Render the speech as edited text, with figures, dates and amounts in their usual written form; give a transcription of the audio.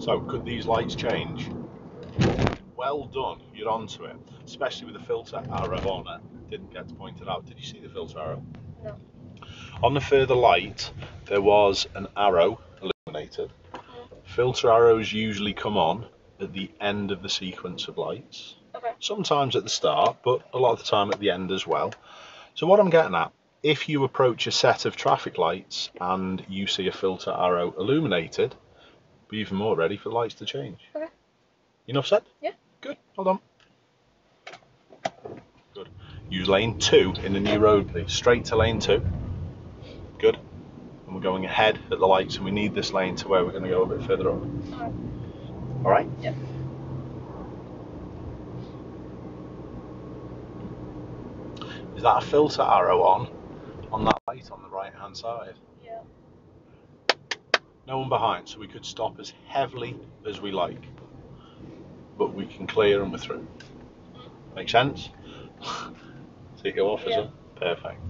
So could these lights change? Well done, you're onto it, especially with the filter arrow on it. Didn't get to point it out. Did you see the filter arrow? No. On the further light, there was an arrow illuminated. Filter arrows usually come on at the end of the sequence of lights. Okay. Sometimes at the start, but a lot of the time at the end as well. So what I'm getting at, if you approach a set of traffic lights and you see a filter arrow illuminated, be even more ready for the lights to change. Okay. Enough said? Yeah. Good. Hold on. Good. Use lane 2 in the new road, please. Straight to lane 2. Good. And we're going ahead at the lights, and we need this lane to where we're going to go a bit further up. All right? Yeah. Is that a filter arrow on that light on the right-hand side? Yeah. No one behind, so we could stop as heavily as we like. But we can clear and we're through. Make sense? So you go off, yeah. Is it? Perfect.